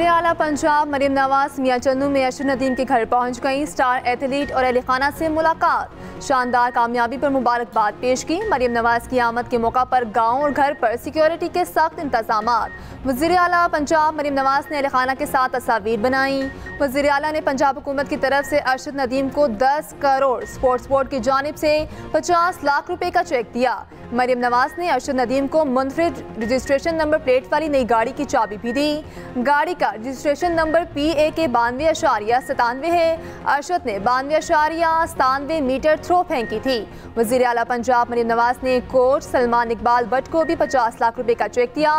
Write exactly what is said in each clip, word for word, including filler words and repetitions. वज़ीर आला पंजाब मरियम नवाज मियाँ चन्नू में अरशद नदीम के घर पहुँच गईं। स्टार एथलीट और अहल खाना से मुलाकात, शानदार कामयाबी पर मुबारकबाद पेश की। मरियम नवाज की आमद के मौका पर गाँव और घर पर सिक्योरिटी के सख्त इंतजाम। वज़ीर आला पंजाब मरियम नवाज ने अहल खाना के साथ तस्वीर बनाई। वज़ीर आला ने पंजाब हुकूमत की तरफ से अरशद नदीम को दस करोड़ स्पोर्ट्स बोर्ड की जानिब से पचास लाख रुपये का चेक दिया। मरियम नवाज ने अरशद नदीम को मुनफरिद रजिस्ट्रेशन नंबर प्लेट वाली नई गाड़ी की चाबी भी दी। गाड़ी का रजिस्ट्रेशन नंबर पी ए के बानवे अशारिया सतानवे है। अरशद ने बानवे अशारिया सतानवे मीटर थ्रो फेंकी थी। वज़ीर आला पंजाब मरियम नवाज ने कोच सलमान इकबाल भट्ट को भी पचास लाख रुपए का चेक दिया।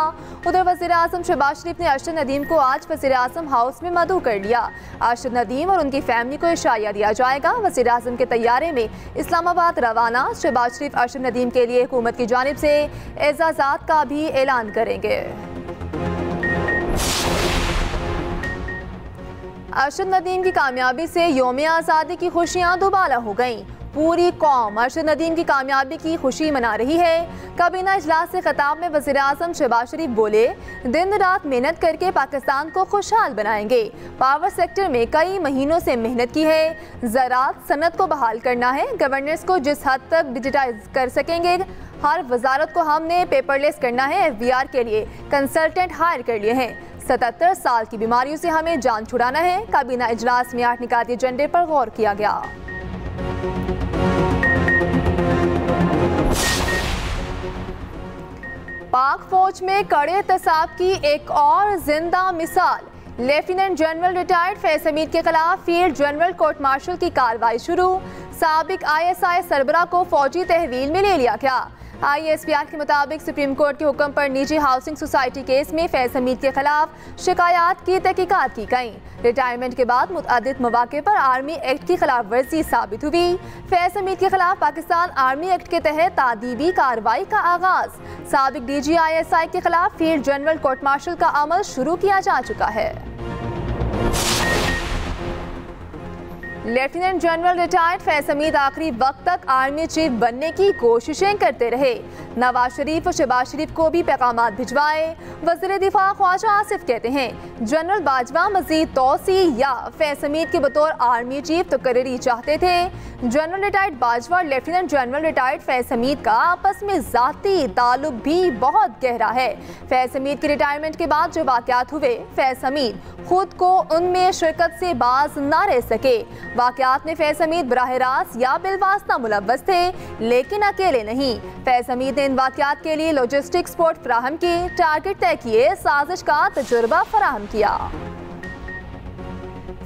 उधर वज़ीर आज़म शहबाज शरीफ ने अरशद नदीम को आज वज़ीर आज़म हाउस में मदऊ कर लिया। अरशद नदीम और उनकी फैमिली को इशारा दिया जाएगा। वज़ीर आज़म के तैयारे में इस्लामाबाद रवाना। शहबाज शरीफ अरशद नदीम के लिए हुकूमत की जानिब से एजाजात का भी ऐलान करेंगे। अरशद नदीम की कामयाबी से योम आज़ादी की खुशियाँ दुबाला हो गईं। पूरी कौम अरशद नदीम की कामयाबी की खुशी मना रही है। काबीना इजलास से खिताब में वज़ीर आज़म शहबाज शरीफ बोले, दिन रात मेहनत करके पाकिस्तान को खुशहाल बनाएंगे। पावर सेक्टर में कई महीनों से मेहनत की है। ज़राअत सनत को बहाल करना है। गवर्नेंस को जिस हद तक डिजिटाइज कर सकेंगे, हर वजारत को हमने पेपरलेस करना है। एफ बी आर के लिए कंसल्टेंट हायर कर लिए हैं। सतहत्तर साल की बीमारियों से हमें जान छुड़ाना है। काबीना इजलास में आठ निकाती एजेंडे पर गौर किया गया। पाक फौज में कड़े एहतसाब की एक और जिंदा मिसाल, lieutenant general retired Faiz Hameed के खिलाफ फील्ड जनरल कोर्ट मार्शल की कार्रवाई शुरू। साबिक आई एस आई सरबराह को फौजी तहवील में ले लिया गया। आई एस पी आर के मुताबिक सुप्रीम कोर्ट के हुक्म पर निजी हाउसिंग सोसाइटी केस में फ़ैज़ हमीद के खिलाफ शिकायत की तहकीकात की गई। रिटायरमेंट के बाद मुतअद्दिद मौक़े पर आर्मी एक्ट की खिलाफ वर्जी साबित हुई। फ़ैज़ हमीद के खिलाफ पाकिस्तान आर्मी एक्ट के तहत तादीबी कार्रवाई का आगाज़। साबिक D G I S I के खिलाफ फील्ड जनरल कोर्ट मार्शल का अमल शुरू किया जा चुका है। Lieutenant general retired Faiz Hameed आखिरी वक्त तक आर्मी चीफ बनने की कोशिशें करते रहे। नवाज शरीफ और शहबाज शरीफ को भी पैगाम भिजवाए। वज़ीर दिफा ख्वाजा आसिफ कहते हैं, जनरल बाजवा मजीद तोसी या फ़ैज़ हमीद के बतौर आर्मी चीफ तकरीरी चाहते थे। जनरल रिटायर्ड बाजवा और lieutenant general retired Faiz Hameed का आपस में ज़ाती ताल्लुक भी बहुत गहरा है। फ़ैज़ हमीद की रिटायरमेंट के बाद जो वाक़यात हुए, फ़ैज़ हमीद खुद को उनमें शिरकत से बाज ना रह सके। वाक़यात में फ़ैज़ हमीद बराह रास्त या बिलवास्ता मुलव्वस थे, लेकिन अकेले नहीं। फ़ैज़ हमीद ने इन वाक़यात के लिए लॉजिस्टिक सपोर्ट फराहम की, टारगेट तय किए, साजिश का तजुर्बा फराहम किया।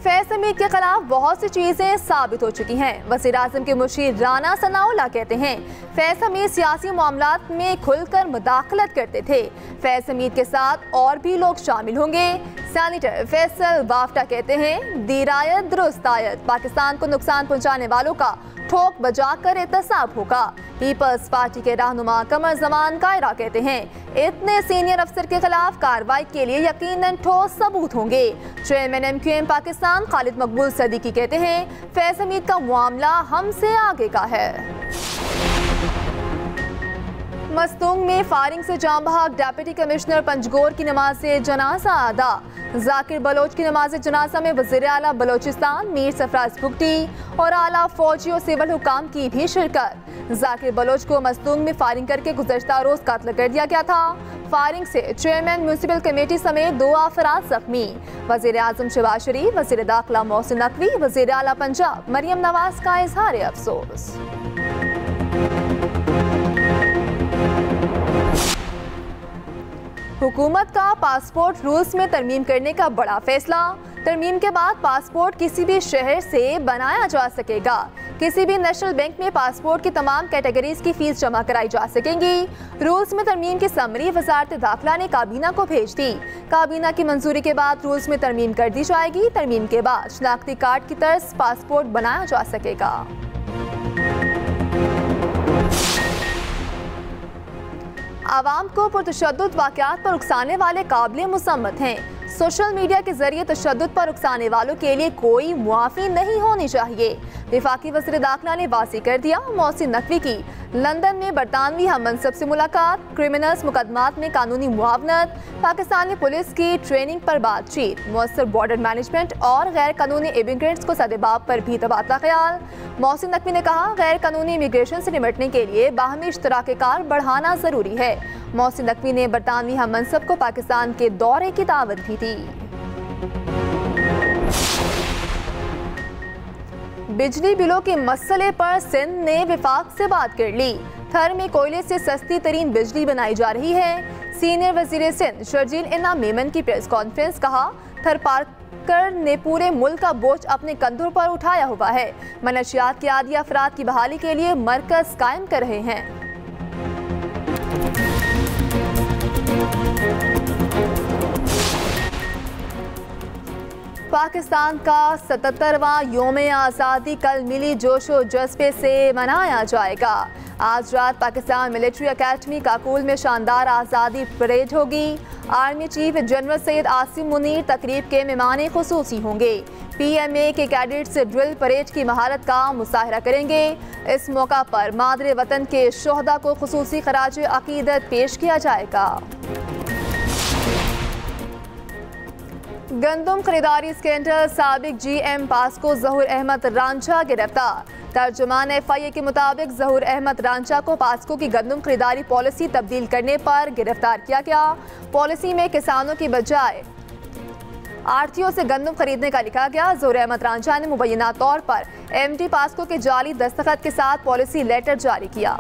फ़ैज़ हमीद के खिलाफ बहुत सी चीज़ें साबित हो चुकी हैं। वज़ीर आज़म के मुशीर राना सनाउल्ला कहते हैं, फ़ैज़ हमीद सियासी मामलात में खुलकर मुदाखलत करते थे। फ़ैज़ हमीद के साथ और भी लोग शामिल होंगे। सैनिटर फैसल बाफ्टा कहते हैं, दीरायत दुरुस्तायत, पाकिस्तान को नुकसान पहुंचाने वालों का ठोक बजाकर एहतसाब होगा। पीपल्स पार्टी के रहनुमा कमर जमान कायरा कहते हैं, इतने सीनियर अफसर के खिलाफ कार्रवाई के लिए यकीनन ठोस सबूत होंगे। Chairman M Q M Pakistan Khalid Maqbool Siddiqui कहते हैं, फ़ैज़ हमीद का मामला हमसे आगे का है। मस्तूंग में फायरिंग से जाम बहाक डेप्यूटी कमिश्नर पंजगोर की नमाज जनाजा अदा। ज़ाकिर बलोच की नमाज जनाजा में वज़ीर आला बलोचिस्तान मीर सरफराज भुगटी और आला फौजी और सिविल हुकाम की भी शिरकत। ज़ाकिर बलोच को मस्तूंग में फायरिंग करके गुज़श्ता रोज़ कत्ल कर दिया गया था। फायरिंग से चेयरमैन म्यूनसिपल कमेटी समेत दो अफराद जख्मी। वज़ीर आज़म शहबाज शरीफ, वज़ीर दाखिला मोहसिन नक़वी, वज़ीर आला पंजाब मरियम नवाज का इजहार अफसोस। हुकूमत का पासपोर्ट रूल्स में तरमीम करने का बड़ा फैसला। तरमीम के बाद पासपोर्ट किसी भी शहर से बनाया जा सकेगा। किसी भी नेशनल बैंक में पासपोर्ट की तमाम कैटेगरीज की फीस जमा कराई जा सकेंगी। रूल्स में तरमीम की समरी वजारत दाखिला ने काबीना को भेज दी। काबीना की मंजूरी के बाद रूल्स में तरमीम कर दी जाएगी। तरमीम के बाद शनाख्ती कार्ड की तर्ज पासपोर्ट बनाया जा सकेगा। आवाम को पुरतशद्दुद वाक़यात पर उकसाने वाले काबिल मसम्मत हैं। सोशल मीडिया के जरिए तशद्दुद पर उकसाने वालों के लिए कोई मुआफ़ी नहीं होनी चाहिए। वफाकी वज़ीर दाखिला ने वाज़ेह कर दिया। मोहसिन नक़वी की लंदन में बरतानवी हम मनसब से मुलाकात, क्रिमिनल्स मुकदमात में कानूनी मुआवनत, पाकिस्तानी पुलिस की ट्रेनिंग पर बातचीत, मौसर बॉर्डर मैनेजमेंट और गैर कानूनी इमिग्रेंट्स को सदेबाब पर भी तबादला ख्याल। मोहसिन नक़वी ने कहा, गैर कानूनी इमिग्रेशन से निपटने के लिए बाहमी इश्तराक कार बढ़ाना ज़रूरी है। मोहसिन नक़वी ने बरतानवी हम मनसब को पाकिस्तान के दौरे की दावत भी दी। बिजली बिलों के मसले पर सिंध ने विफाक से बात कर ली। थर में कोयले से सस्ती तरीन बिजली बनाई जा रही है। सीनियर वजीर सिंध शर्जील इनाम मेमन की प्रेस कॉन्फ्रेंस, कहा थर पार्कर ने पूरे मुल्क का बोझ अपने कंधों पर उठाया हुआ है। मनशियात के आदि अफराद की बहाली के लिए मरकज कायम कर रहे हैं। पाकिस्तान का सतहत्तरवां योम आज़ादी कल मिली जोशो जज्बे से मनाया जाएगा। आज रात पाकिस्तान मिलिट्री अकेडमी काकुल में शानदार आज़ादी परेड होगी। Army chief general Syed Asim Munir तकरीब के मेहमान खुसूसी होंगे। पी एम ए के कैडेट से ड्रिल परेड की महारत का मुसाहरा करेंगे। इस मौका पर मादरे वतन के शोहदा को खुसूसी खराज अकीदत पेश किया जाएगा। गंदम खरीदारी स्कैंडल साबिक जी एम पास को जहूर अहमद रांझा गिरफ्तार। तर्जुमान एफ आई ए के मुताबिक जहूर अहमद रांझा को पास्को की गंदम खरीदारी पॉलिसी तब्दील करने पर गिरफ्तार किया गया। पॉलिसी में किसानों की बजाय आढ़तियों से गंदम खरीदने का लिखा गया। जहूर अहमद रांझा ने मुबैना तौर पर एम डी पास्को के जाली दस्तखत के साथ पॉलिसी लेटर जारी किया।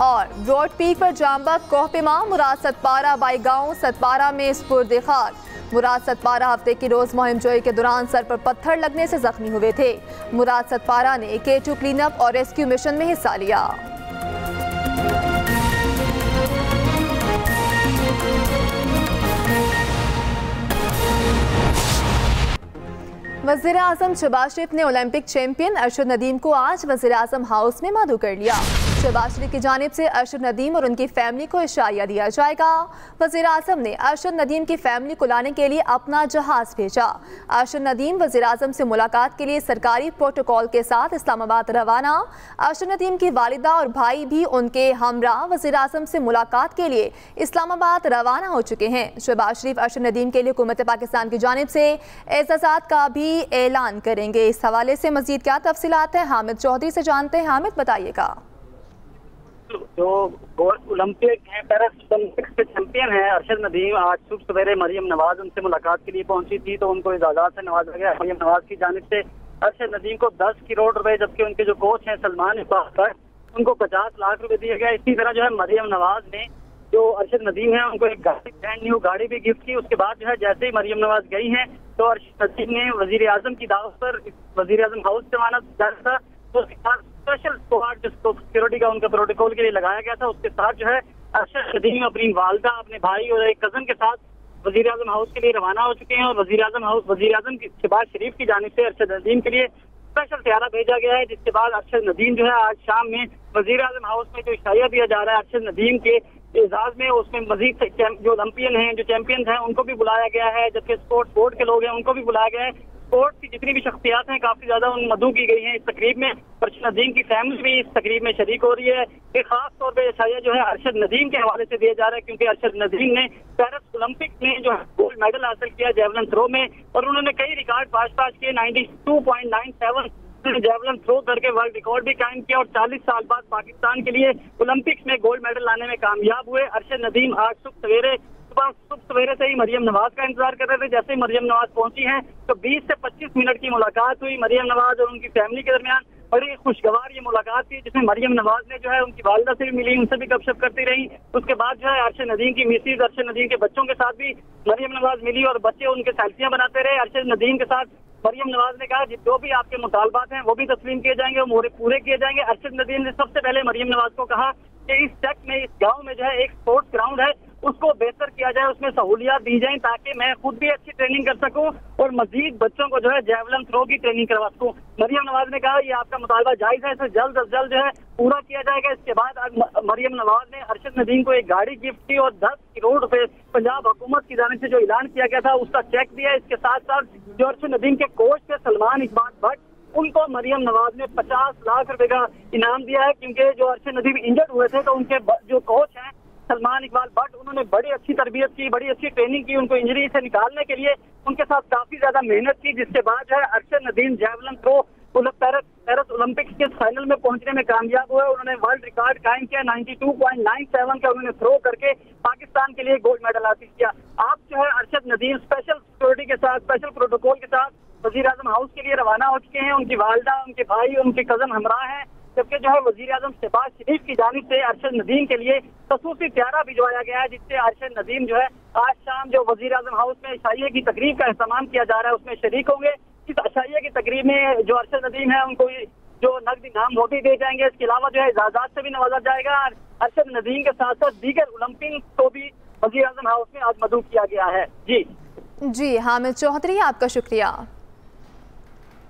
और रोड पीक पर जामबाग कोहपेमा मुराद सतपारा बाई गाँव सतपारा में स्पुर्द खाक। मुराद सतपारा हफ्ते की रोज़ मुहिमजोई के दौरान सर पर पत्थर लगने से जख्मी हुए थे। मुराद सतपारा ने के टू क्लीनअप और रेस्क्यू मिशन में हिस्सा लिया। वज़ीर आज़म शहबाज शरीफ ने ओलंपिक चैंपियन अरशद नदीम को आज वज़ीर आज़म हाउस में मदऊ कर लिया। शहबाज शरीफ की जानिब से अरशद नदीम और उनकी फैमिली को इशारा दिया जाएगा। वज़ीर आज़म ने अरशद नदीम की फैमिली को लाने के लिए अपना जहाज़ भेजा। अरशद नदीम वज़ीर आज़म से मुलाकात के लिए सरकारी प्रोटोकॉल के साथ इस्लामाबाद रवाना। अरशद नदीम की वालिदा और भाई भी उनके हमराह वज़ीर आज़म से मुलाकात के लिए इस्लामाबाद रवाना हो चुके हैं। शहबाज शरीफ अरशद नदीम के लिए हुकूमत पाकिस्तान की जानिब से एजाज़ात का भी ऐलान करेंगे। इस हवाले से मज़ीद क्या तफसीलात हैं, हामिद चौधरी से जानते हैं। हामिद बताइएगा। जो ओलंपिक हैं पैराओलंपिक्स के चैंपियन हैं अरशद नदीम, आज सुबह सवेरे मरियम नवाज उनसे मुलाकात के लिए पहुंची थी तो उनको इजाज़त से नवाजा गया। मरियम नवाज की जानिब से अरशद नदीम को दस करोड़ रुपए, जबकि उनके जो कोच हैं सलमान इकबाल भट्ट, उनको पचास लाख रुपए दिया गया। इसी तरह जो है मरियम नवाज ने जो अरशद नदीम है उनको एक गाड़ी, ब्रांड न्यू गाड़ी भी गिफ्ट की। उसके बाद जो है जैसे ही मरियम नवाज गई हैं तो अरशद नदीम ने वजीर आजम की दावत पर वजीर आजम हाउस से माना जा रहा था। उसके साथ स्पेशल स्क्वाड जिसको सिक्योरिटी का उनका प्रोटोकॉल के लिए लगाया गया था, उसके साथ जो है अरशद नदीम अपनी वालदा, अपने भाई और एक कजन के साथ वजीर आजम हाउस के लिए रवाना हो चुके हैं। और वजीर आजम हाउस वजीर आजम की शहबाज शरीफ की जानिब से अरशद नदीम के लिए स्पेशल त्यारा भेजा गया है, जिसके बाद अरशद नदीम जो है आज शाम में वजीर आजम हाउस में जो इशारा दिया जा रहा है अरशद नदीम के एजाज में, उसमें मजीद जो ओलंपियन हैं, जो चैंपियंस हैं उनको भी बुलाया गया है, जबकि स्पोर्ट्स बोर्ड के लोग हैं उनको भी बुलाया गया है। स्पोर्ट की जितनी भी शख्सियात हैं काफी ज्यादा उन मधु की गई हैं इस तकरीब में। अरशद नदीम की फैमिली भी इस तकरीब में शरीक हो रही है। एक खास तौर पे इशारा जो है अरशद नदीम के हवाले से दिया जा रहा है, क्योंकि अरशद नदीम ने पेरिस ओलंपिक में जो है गोल्ड मेडल हासिल किया जेवलिन थ्रो में, और उन्होंने कई रिकॉर्ड पास पास किए। Ninety two point nine seven javelin throw करके वर्ल्ड रिकॉर्ड भी कायम किया और चालीस साल बाद पाकिस्तान के लिए ओलंपिक्स में गोल्ड मेडल लाने में कामयाब हुए। अरशद नदीम आज सुबह सवेरे सुबह सवेरे से ही मरियम नवाज का इंतजार कर रहे थे। जैसे ही मरियम नवाज पहुंची हैं तो बीस से पच्चीस मिनट की मुलाकात हुई मरियम नवाज और उनकी फैमिली के दरमियान। बड़ी खुशगवार ये मुलाकात थी जिसमें मरियम नवाज ने जो है उनकी वालदा से भी मिली, उनसे भी गपशप करती रही। उसके बाद जो है अरशद नदीम की मिसेज अरशद नदीम के बच्चों के साथ भी मरियम नवाज मिली और बच्चे उनके सेल्फियां बनाते रहे। अरशद नदीम के साथ मरियम नवाज ने कहा जो भी आपके मुतालबात हैं वो भी तस्लीम किए जाएंगे, वो पूरे किए जाएंगे। अरशद नदीम ने सबसे पहले मरियम नवाज को कहा कि इस चक में, इस गाँव में जो है एक स्पोर्ट्स ग्राउंड है, उसको बेहतर किया जाए, उसमें सहूलियात दी जाए ताकि मैं खुद भी अच्छी ट्रेनिंग कर सकूं और मजीद बच्चों को जो है जैवलिन थ्रो की ट्रेनिंग करवा सकूं। मरियम नवाज ने कहा ये आपका मुतालबा जायज है, इसे जल्द अज जल्द जो है पूरा किया जाएगा। इसके बाद मरियम नवाज ने अरशद नदीम को एक गाड़ी गिफ्ट की और दस करोड़ रुपए पंजाब हुकूमत की जानिब से जो ऐलान किया गया था उसका चेक दिया। इसके साथ साथ जो अरशद नदीम के कोच थे सलमान इकबाल भट्ट, उनको मरियम नवाज ने पचास लाख रुपए का इनाम दिया है, क्योंकि जो अरशद नदीम इंजर्ड हुए थे तो उनके जो कोच हैं सलमान इकबाल भट्ट, उन्होंने बड़ी अच्छी तरबियत की, बड़ी अच्छी ट्रेनिंग की, उनको इंजरी से निकालने के लिए उनके साथ काफी ज्यादा मेहनत की, जिसके बाद जो है Arshad Nadeem javelin throw Paris Paris Olympics के फाइनल में पहुंचने में कामयाब हुए। उन्होंने वर्ल्ड रिकॉर्ड कायम किया, बानवे पॉइंट नौ सात का उन्होंने थ्रो करके पाकिस्तान के लिए गोल्ड मेडल हासिल किया। आप जो है अरशद नदीम स्पेशल सिक्योरिटी के साथ, स्पेशल प्रोटोकॉल के साथ वजीर आजम हाउस के लिए रवाना हो चुके हैं। उनकी वालदा, उनके भाई, उनके कजन हमरा हैं, जबकि जो है वजीर आजम शहबाज शरीफ की जानिब से अरशद नदीम के लिए खसूसी प्यारा भिजवाया गया है, जिससे अरशद नदीम जो है आज शाम जो वजीर आजम हाउस में इशाइये की तकरीब का अहतमाम किया जा रहा है उसमें शरीक होंगे। इस अशाइये की तकरीब में जो अरशद नदीम है उनको जो नकद इनाम वो भी दिए जाएंगे। इसके अलावा जो है एजाजात से भी नवाजा जाएगा। अरशद नदीम के साथ साथ दीगर ओलंपिक को भी वज़ीर-ए-आज़म हाउस में आज मदूब किया गया है। जी जी हामिद चौधरी, आपका शुक्रिया।